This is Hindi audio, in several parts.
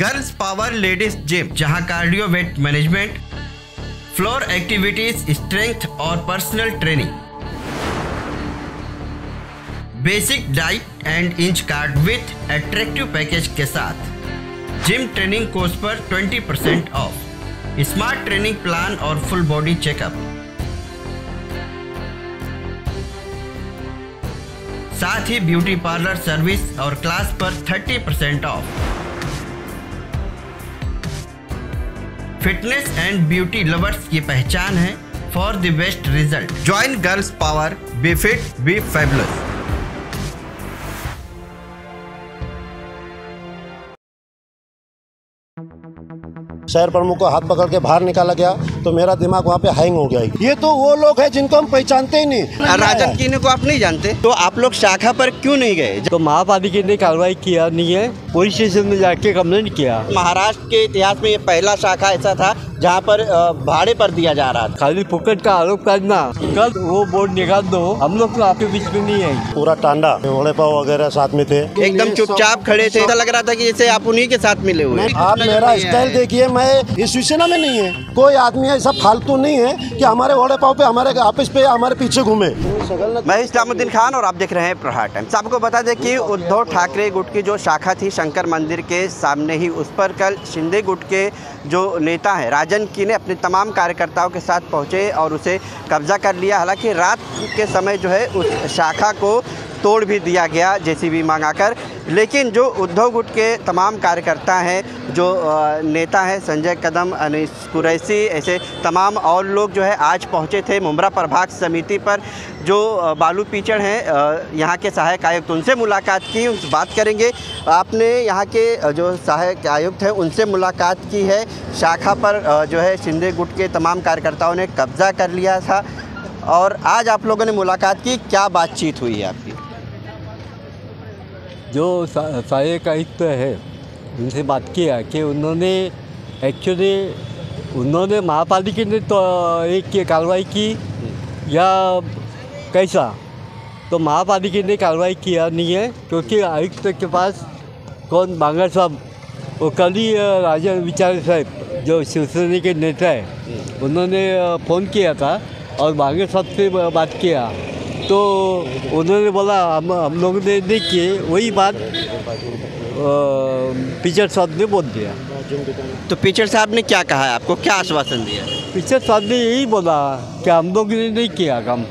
गर्ल्स पावर लेडीज जिम, जहां cardio weight management, floor activities, strength और personal training, basic diet and inch card with attractive package के साथ, जिम ट्रेनिंग कोर्स पर 20% ऑफ, स्मार्ट ट्रेनिंग प्लान और फुल बॉडी चेकअप। साथ ही ब्यूटी पार्लर सर्विस और क्लास पर 30% off. Fitness and beauty lovers की पहचान है for the best result. Join girls power, be fit be fabulous. शहर प्रमुख को हाथ पकड़ के बाहर निकाला गया तो मेरा दिमाग वहाँ पे हैंग हो गया। ये तो वो लोग हैं जिनको हम पहचानते ही नहीं। राजन किने को आप नहीं जानते तो आप लोग शाखा पर क्यों नहीं गए? तो महापालिका ने कार्रवाई किया नहीं है, पुलिस स्टेशन में जाके कंप्लेंट किया। महाराष्ट्र के इतिहास में ये पहला शाखा ऐसा था जहाँ पर भाड़े पर दिया जा रहा था। खाली फुकट का आरोप करना, कल वो बोर्ड निकाल दो, हम लोग तो आपके बीच में नहीं है। पूरा टांडा वड़े पाव वगैरह साथ में थे, एकदम चुपचाप खड़े थे, ऐसा लग रहा था कि जैसे आप उन्हीं के साथ मिले हुए। आप मेरा स्टाइल देखिए, मैं इस शिवसेना में नहीं है, कोई आदमी ऐसा फालतू नहीं है कि हमारे वड़े पाव पे, हमारे ऑफिस पे, हमारे पीछे घूमे। मैं इस्लामुद्दीन खान और आप देख रहे हैं प्रहार टाइम्स। आपको बता दें कि उद्धव ठाकरे गुट की जो शाखा थी शंकर मंदिर के सामने ही, उस पर कल शिंदे गुट के जो नेता है राजन किने अपने तमाम कार्यकर्ताओं के साथ पहुंचे और उसे कब्जा कर लिया। हालांकि रात के समय जो है उस शाखा को तोड़ भी दिया गया जेसीबी मंगाकर। लेकिन जो उद्धव गुट के तमाम कार्यकर्ता हैं, जो नेता हैं संजय कदम, अनीश कुरैशी, ऐसे तमाम और लोग जो है आज पहुंचे थे मुंबरा प्रभाग समिति पर। जो बालू कीचड़ हैं यहाँ के सहायक आयुक्त, उनसे मुलाकात की, उनसे बात करेंगे। आपने यहाँ के जो सहायक आयुक्त हैं उनसे मुलाकात की है। शाखा पर जो है शिंदे गुट के तमाम कार्यकर्ताओं ने कब्जा कर लिया था और आज आप लोगों ने मुलाकात की, क्या बातचीत हुई है आपकी? जो सहायक आयुक्त है उनसे बात किया कि उन्होंने एक्चुअली महापालिका ने तो एक कार्रवाई की या कैसा, तो महापालिका ने कार्रवाई किया नहीं है क्योंकि आयुक्त के पास कौन बांगर साहब, वो कल ही राजन विचार साहब जो शिवसेना के नेता है उन्होंने फ़ोन किया था और बांगर साहब से बात किया तो उन्होंने बोला हम लोगों ने नहीं किए, वही बात पिचर साहब ने बोल दिया। तो पिचर साहब ने क्या कहा है आपको, क्या आश्वासन दिया? पिचर साहब ने यही बोला कि हम लोगों ने नहीं किया काम।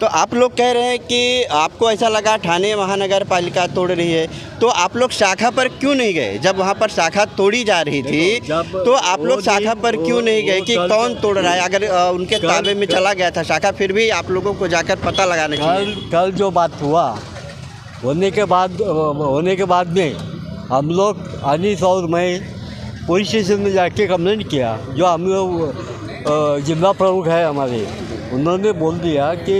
तो आप लोग कह रहे हैं कि आपको ऐसा लगा ठाणे महानगर पालिका तोड़ रही है, तो आप लोग शाखा पर क्यों नहीं गए? जब वहाँ पर शाखा तोड़ी जा रही थी तो आप लोग शाखा पर क्यों नहीं गए कि कौन तोड़ रहा है? अगर उनके ताबे में चला गया था शाखा, फिर भी आप लोगों को जाकर पता लगाना चाहिए। कल जो बात हुआ होने के बाद में हम लोग अनिश और मैं पुलिस स्टेशन में जाके कंप्लेंट किया। जो हम लोग जिला प्रमुख है हमारे, उन्होंने बोल दिया कि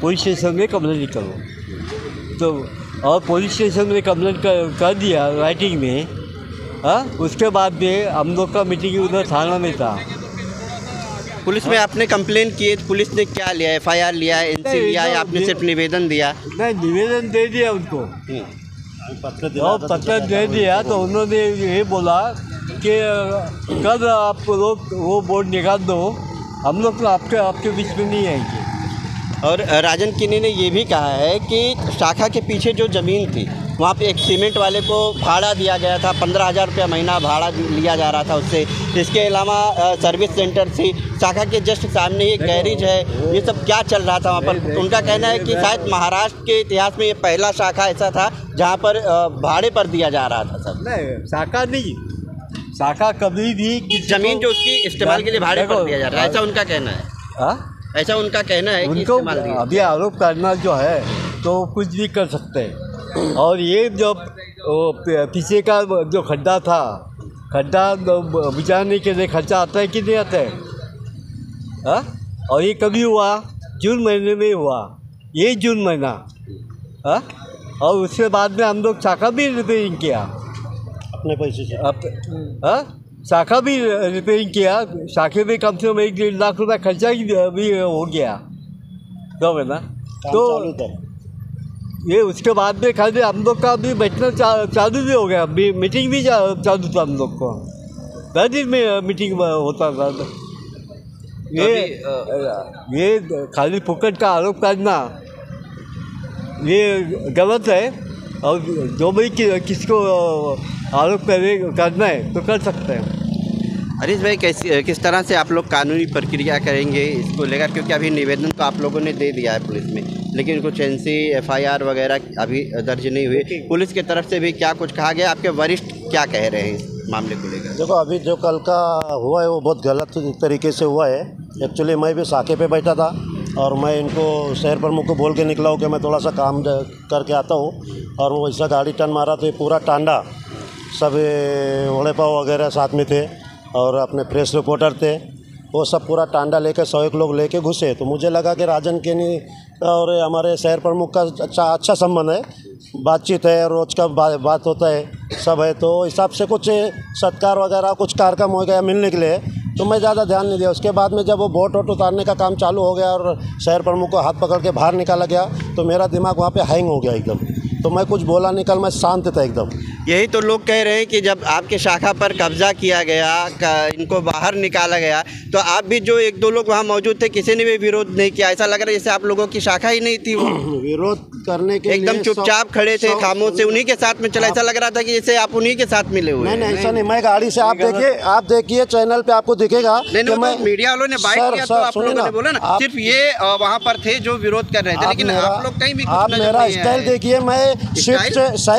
पुलिस स्टेशन में कंप्लेंट करो, तो और पुलिस स्टेशन में कंप्लेंट कर दिया राइटिंग में। उसके बाद में हम लोग का मीटिंग उधर थाना में था। पुलिस में आपने कंप्लेन किए तो पुलिस ने क्या लिया, एफआईआर लिया, एनसी लिया, आपने सिर्फ निवेदन दिया? नहीं, निवेदन दे दिया उनको और पत्र दे दिया तो उन्होंने ये बोला कि कल आप लोग वो बोर्ड निकाल दो, हम लोग तो आपके बीच में नहीं आएंगे। और राजन किने ने ये भी कहा है कि शाखा के पीछे जो ज़मीन थी वहाँ पे एक सीमेंट वाले को भाड़ा दिया गया था, 15,000 रुपया महीना भाड़ा लिया जा रहा था उससे। इसके अलावा सर्विस सेंटर थी शाखा के जस्ट सामने, एक गैरेज है, ये सब क्या चल रहा था वहाँ पर? उनका कहना है कि शायद महाराष्ट्र के इतिहास में ये पहला शाखा ऐसा था जहाँ पर भाड़े पर दिया जा रहा था। सर नहीं, शाखा नहीं, शाखा कभी भी जमीन जो उसकी इस्तेमाल के लिए भाड़े पर दिया जा रहा है, ऐसा उनका कहना है। ऐसा उनका कहना है उनको कि अभी आरोप करना जो है तो कुछ भी कर सकते हैं। और ये जो पीछे का जो खड्डा था, खड्डा बुझाने के लिए खर्चा आता है कि नहीं आता है? और ये कभी हुआ? जून महीने में हुआ, ये जून महीना। और उसके बाद में हम लोग शाखा भी रिपेयरिंग किया अपने पैसे से। शाखा भी रिपेयरिंग किया, शाखे में कम से कम 1-1.5 लाख रुपये खर्चा भी हो गया, तो ये उसके बाद में खाली हम लोग का अभी बैठना चालू भी हो गया, अभी मीटिंग भी चालू था हम लोग को, दादी में मीटिंग होता था। ये खाली फुकट का आरोप करना ये गलत है, और जो भी किसको आरोप करना है तो कर सकते हैं। हरीश भाई, किस तरह से आप लोग कानूनी प्रक्रिया करेंगे इसको लेकर, क्योंकि अभी निवेदन तो आप लोगों ने दे दिया है पुलिस में, लेकिन कुछ एनसी एफआईआर वगैरह अभी दर्ज नहीं हुए। पुलिस की तरफ से भी क्या कुछ कहा गया, आपके वरिष्ठ क्या कह रहे हैं इस मामले को लेकर? देखो, अभी जो कल का हुआ है वो बहुत गलत तरीके से हुआ है। एक्चुअली मैं भी साके पे बैठा था और मैं इनको शहर प्रमुख को बोल के निकला हूँ कि मैं थोड़ा सा काम करके आता हूँ, और वो ऐसा गाड़ी टर्न मारा तो पूरा टांडा सब वड़े पाव वगैरह साथ में थे और अपने प्रेस रिपोर्टर थे, वो सब पूरा टांडा लेकर 100 लोग लेके घुसे। तो मुझे लगा कि राजन किने और हमारे शहर प्रमुख का अच्छा संबंध है, बातचीत है, रोज़ का बात होता है, सब है, तो हिसाब से कुछ सत्कार वगैरह कुछ कार्यक्रम हो गया मिलने के लिए, तो मैं ज़्यादा ध्यान नहीं दिया। उसके बाद में जब वो बोट वोट उतारने का काम चालू हो गया और शहर प्रमुख को हाथ पकड़ के बाहर निकाला गया तो मेरा दिमाग वहाँ पर हैंग हो गया एकदम, तो मैं कुछ बोला नहीं, कल मैं शांत था एकदम। यही तो लोग कह रहे हैं कि जब आपके शाखा पर कब्जा किया गया, इनको बाहर निकाला गया, तो आप भी जो एक दो लोग वहाँ मौजूद थे किसी ने भी विरोध नहीं किया, ऐसा लग रहा है जैसे आप लोगों की शाखा ही नहीं थी। विरोध करने के एकदम चुपचाप खड़े थे, खामोश थे, उन्हीं के साथ में चला, ऐसा लग रहा था कि जैसे आप उन्हीं के साथ मिले हुए। नहीं, ऐसा नहीं, मैं गाड़ी से, आप देखिए चैनल पे आपको दिखेगा, मीडिया वालों ने बाइट किया तो आप लोगों ने बोला ना, सिर्फ ये वहाँ पर थे जो विरोध कर रहे थे, लेकिन आप लोग कहीं भी। आप मेरा स्टाइल देखिए, मैं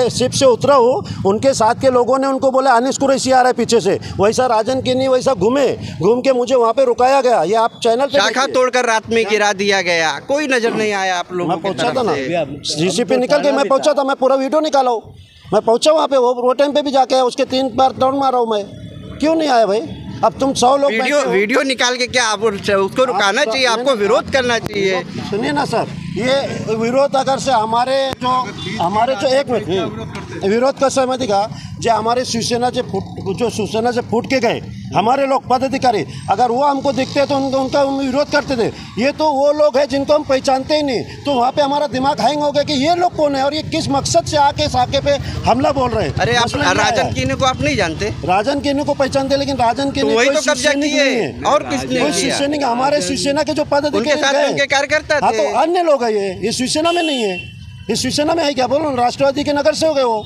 शिप से उतरा हूँ, उनके साथ के लोगों ने उनको बोला अनीश कुरैशी आ रहा है पीछे से, वैसा राजन किने वैसा घूम के मुझे वहाँ पे रुकाया गया। ये आप चैनल पे शाखा तोड़कर रात में गिरा दिया गया, कोई नजर नहीं आया आप लोगों को। पहुँचा था ना जीसीपी निकल के, मैं पहुँचा था, मैं पूरा वीडियो निकाला हूँ, मैं पहुँचा वहाँ पे, वो टाइम पे भी जाके उसके 3 बार टर्न मारा हूँ मैं, क्यों नहीं आया भाई? अब तुम 100 लोग वीडियो निकाल के क्या उसको रुकाना चाहिए, आपको विरोध करना चाहिए। सुनिए ना सर, ये विरोध अगर से हमारे जो एक मिनट विरोध का सहमति का जो हमारे शिवसेना से फूट के गए हमारे लोग पदाधिकारी, अगर वो हमको दिखते हैं तो उनका विरोध करते थे। ये तो वो लोग हैं जिनको हम पहचानते ही नहीं, तो वहाँ पे हमारा दिमाग हैंग हो गया कि ये लोग कौन है और ये किस मकसद से आके साके पे हमला बोल रहे हैं। अरे आप राजन किने को आप नहीं जानते? राजन किने को पहचानते, लेकिन राजन किने कोई शिवसैनिक नहीं है, और कोई शिवसैनिक हमारे शिवसेना के जो पदाधिकारी कार्यकर्ता तो अन्य लोग है, ये शिवसेना में नहीं है, ये शिवसेना में है क्या बोलो, राष्ट्रवादी के नगर से हो गए वो।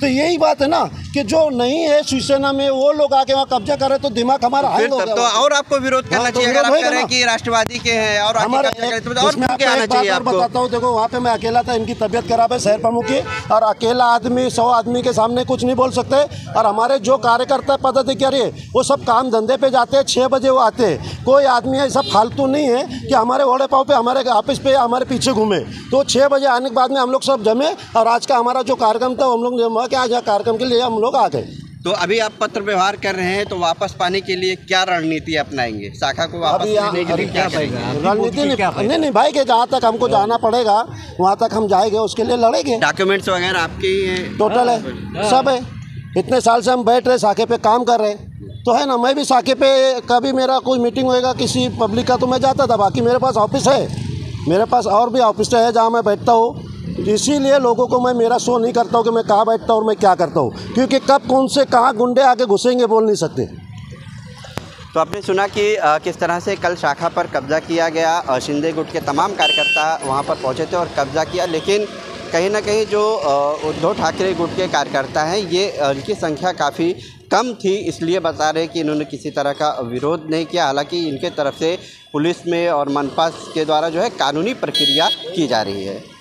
तो यही बात है ना कि जो नहीं है शिवसेना में वो लोग आके वहाँ कब्जा कर रहे, तो दिमाग हमारा हाल हो गया। तो और आपको विरोध करना चाहिए, अगर आप कह रहे हैं कि राष्ट्रवादी के हैं और हमारे बताता हूँ। देखो, वहाँ पे मैं अकेला था, इनकी तबीयत खराब है शहर प्रमुख की, और अकेला आदमी 100 आदमी के सामने कुछ नहीं बोल सकते, और हमारे जो कार्यकर्ता पदाधिकारी है वो सब काम धंधे पे जाते हैं, 6 बजे वो आते हैं, कोई आदमी ऐसा फालतू नहीं है कि हमारे वड़े पाव पे, हमारे ऑफिस पे हमारे पीछे घूमे। तो 6 बजे आने के बाद में हम लोग सब जमे, और आज का हमारा जो कार्यक्रम था हम लोग क्या आज कार्यक्रम के लिए हम लोग आ गए। तो अभी आप पत्र व्यवहार कर रहे हैं, तो वापस पाने के लिए क्या रणनीति अपनाएंगे? शाखा को वापस लेने के लिए क्या रणनीति? नहीं भाई, के जहाँ तक हमको जाना पड़ेगा वहाँ तक हम जाएंगे, उसके लिए लड़ेंगे। डॉक्यूमेंट्स वगैरह आपके ही हैं? टोटल है, सब है, इतने साल से हम बैठ रहे साके पे, काम कर रहे हैं, तो है ना। मैं भी साके पे कभी मेरा कोई मीटिंग होएगा किसी पब्लिक का तो मैं जाता था, बाकी मेरे पास ऑफिस है, मेरे पास और भी ऑफिस है जहाँ मैं बैठता हूँ, इसीलिए लोगों को मैं मेरा शो नहीं करता हूँ कि मैं कहाँ बैठता हूँ और मैं क्या करता हूँ, क्योंकि कब कौन से कहाँ गुंडे आके घुसेंगे बोल नहीं सकते। तो आपने सुना कि किस तरह से कल शाखा पर कब्जा किया गया, शिंदे गुट के तमाम कार्यकर्ता वहाँ पर पहुँचे थे और कब्जा किया, लेकिन कहीं ना कहीं जो उद्धव ठाकरे गुट के कार्यकर्ता हैं ये इनकी संख्या काफ़ी कम थी, इसलिए बता रहे कि इन्होंने किसी तरह का विरोध नहीं किया। हालांकि इनके तरफ से पुलिस में और मनपा के द्वारा जो है कानूनी प्रक्रिया की जा रही है।